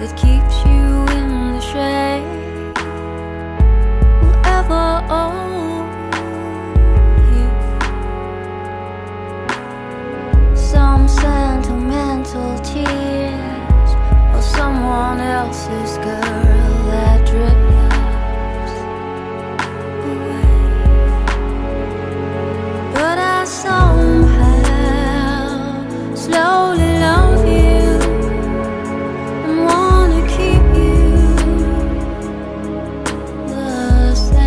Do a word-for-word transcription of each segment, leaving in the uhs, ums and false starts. that keeps you in the shade will ever own you. Some sentimental tears or someone else's girl that drifts away. But I somehow slowly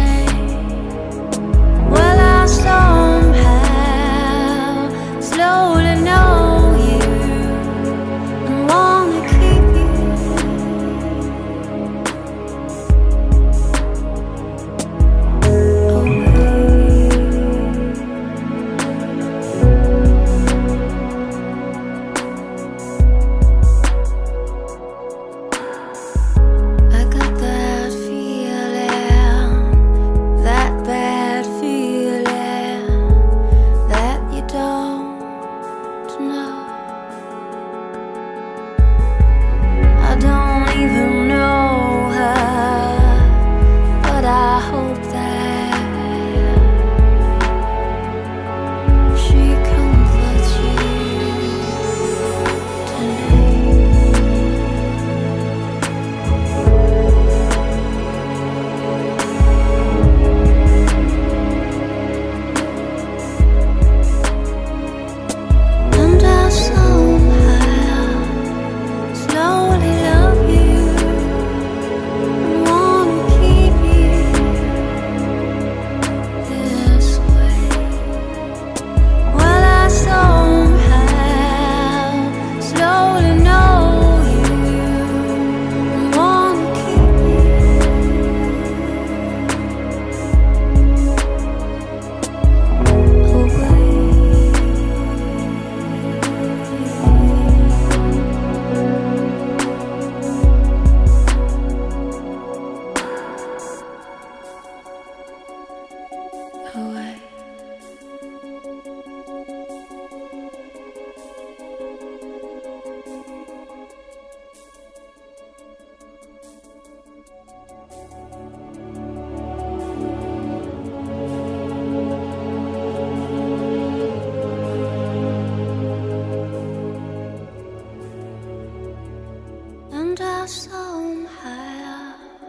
somehow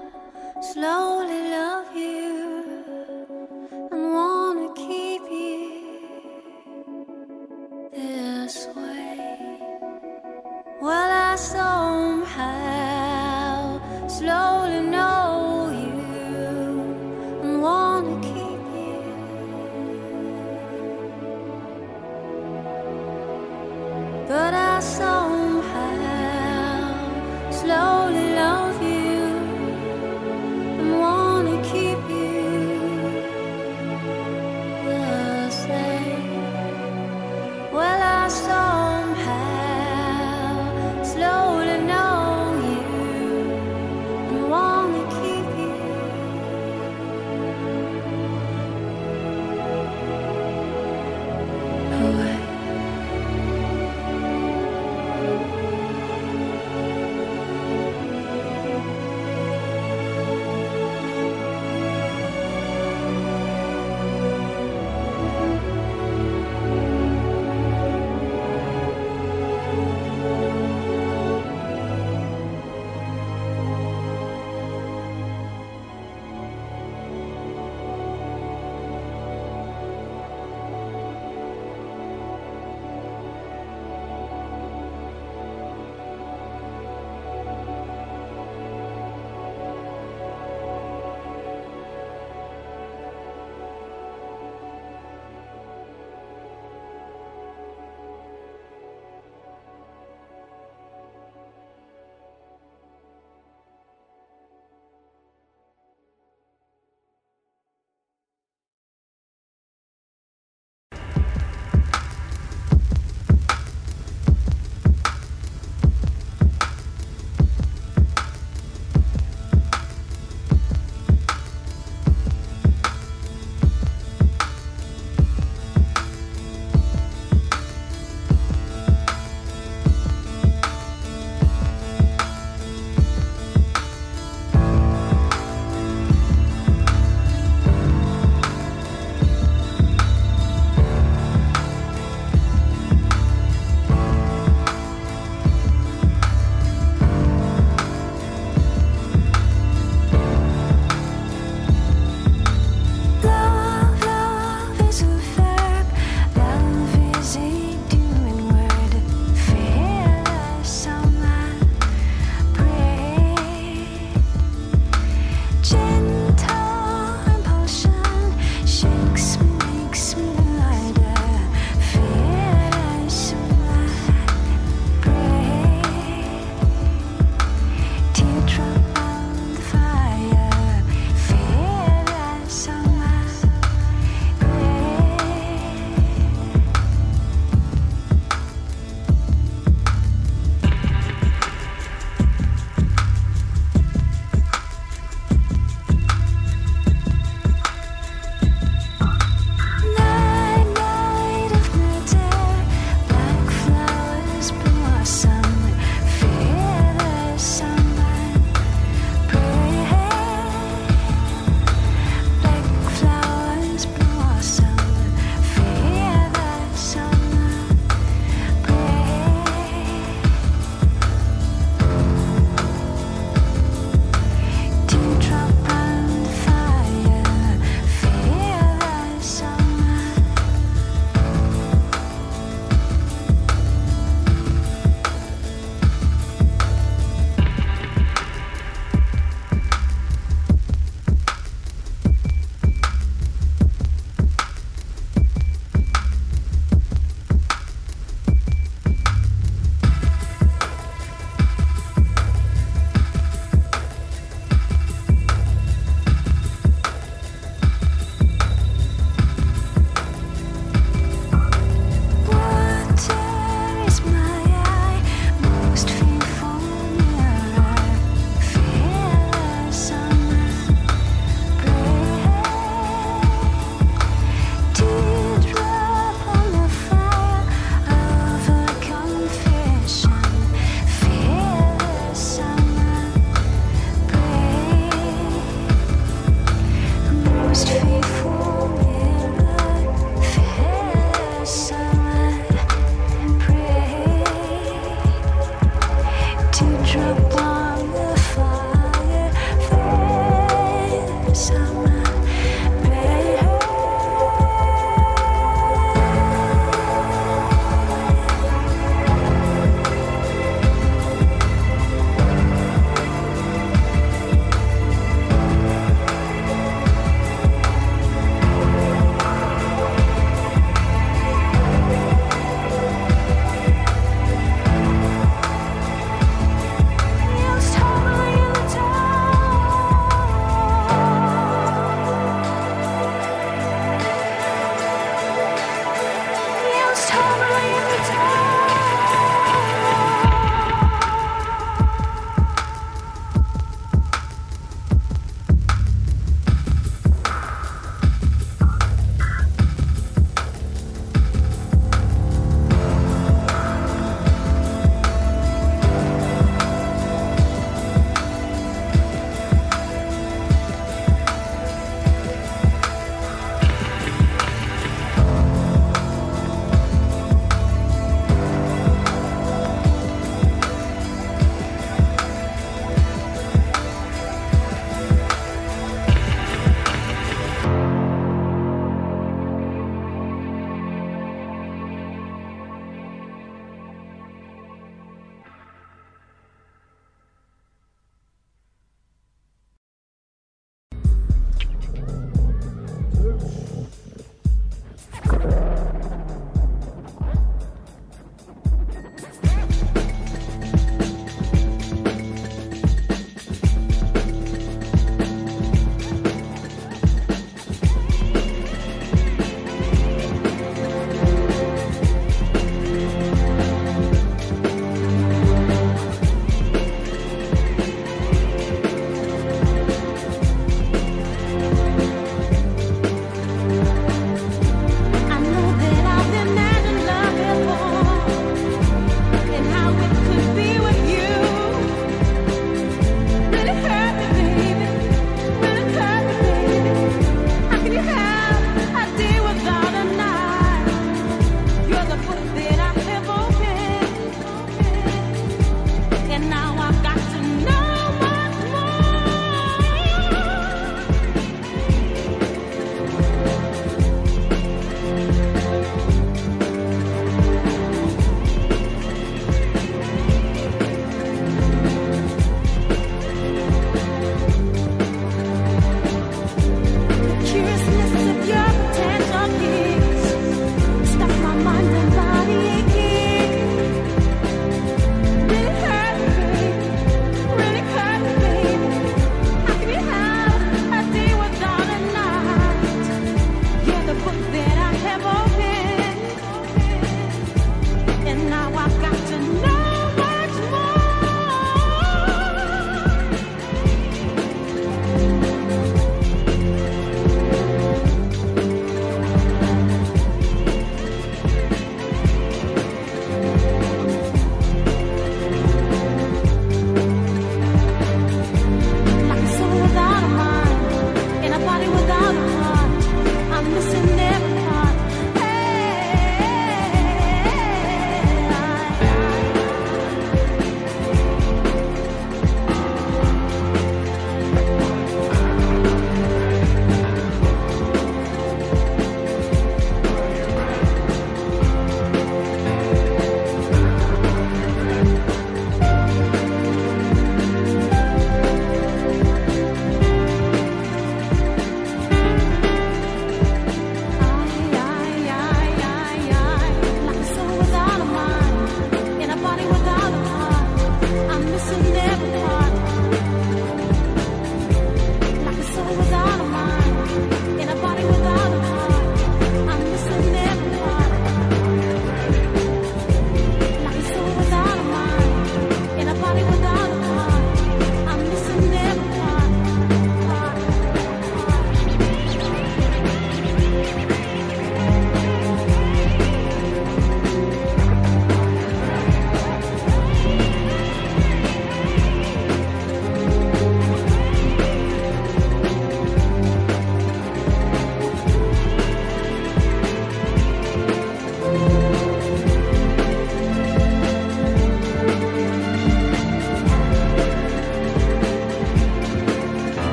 slowly love you and want to keep you this way. Well, I somehow slowly know you and want to keep you. But I somehow slowly love you and wanna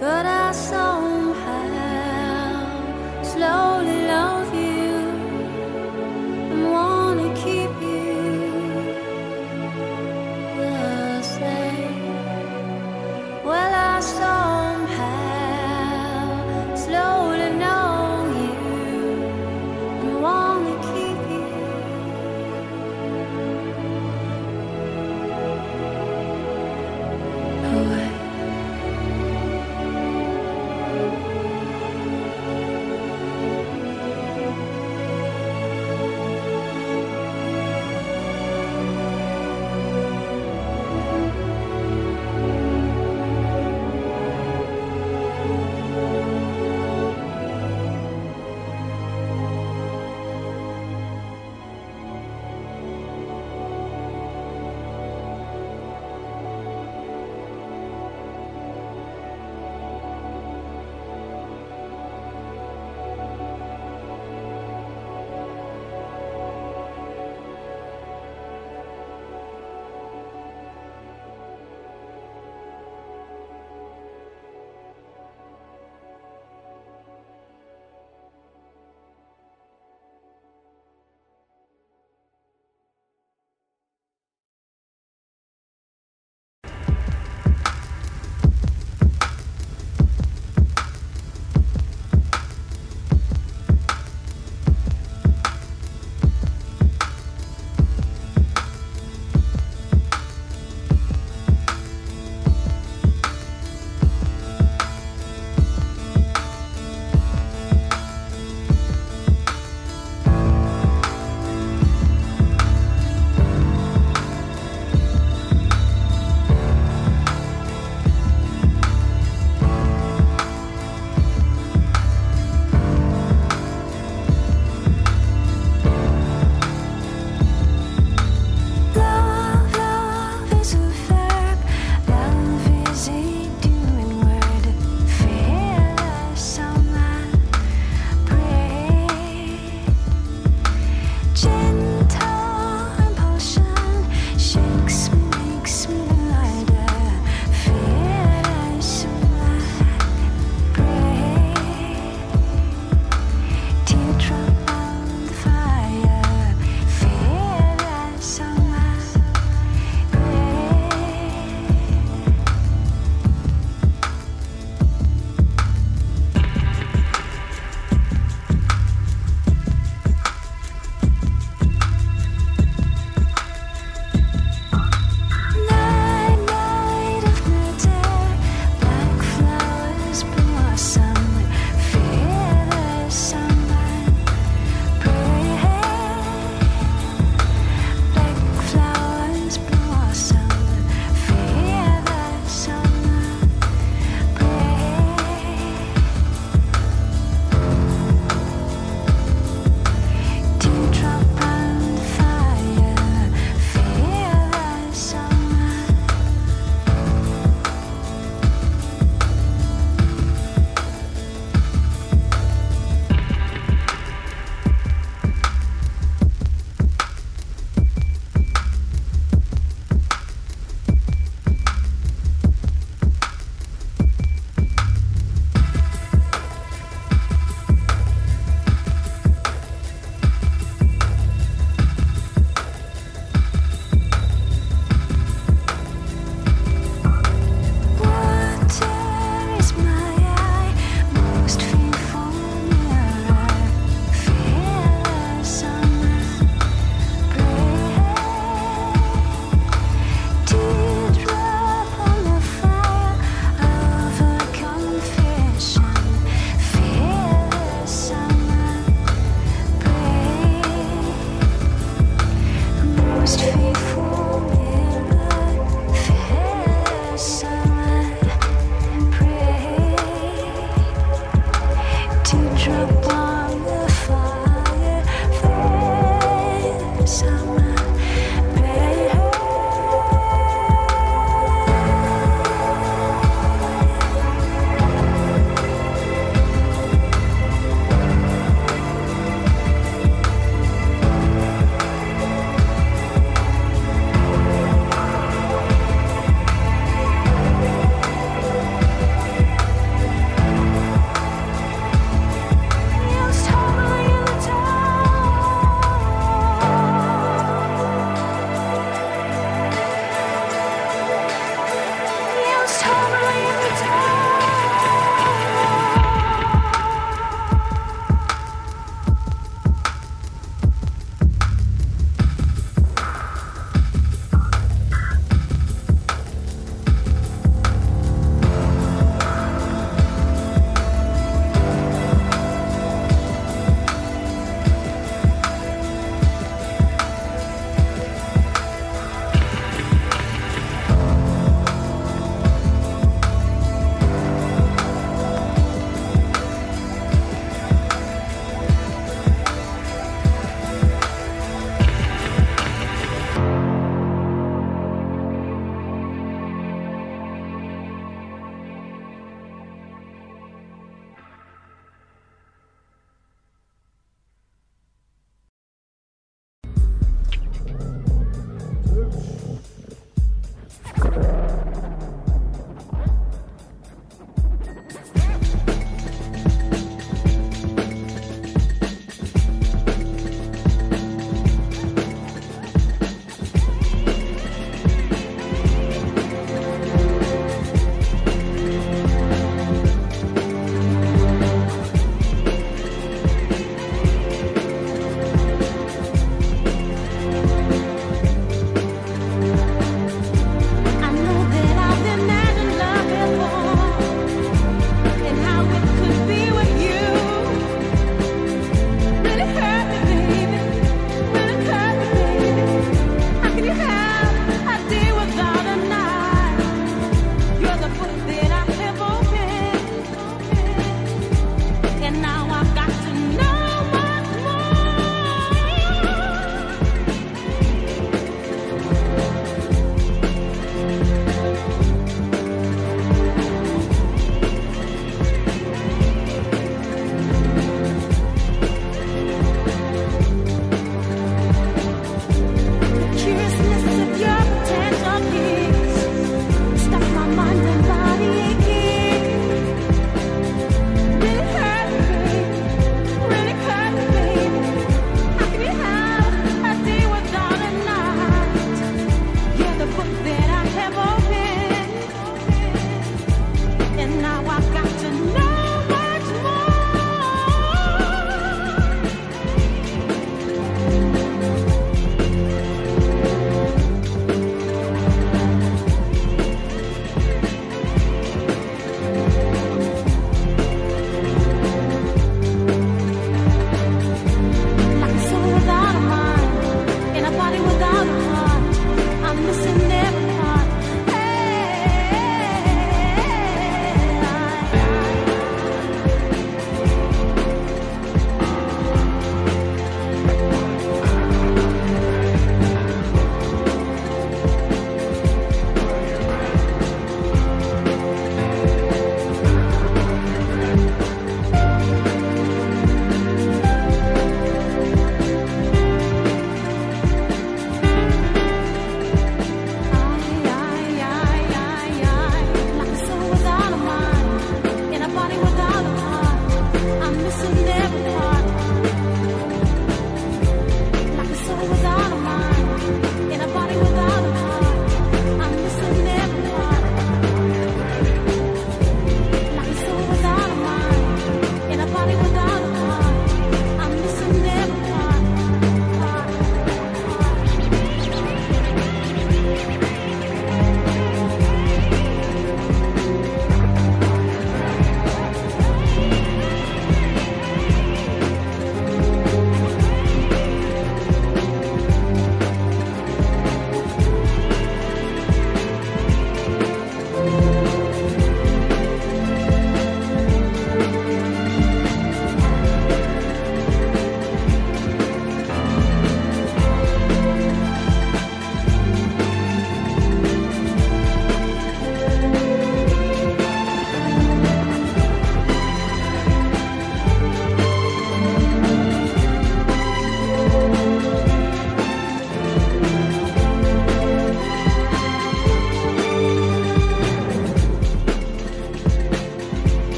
but I saw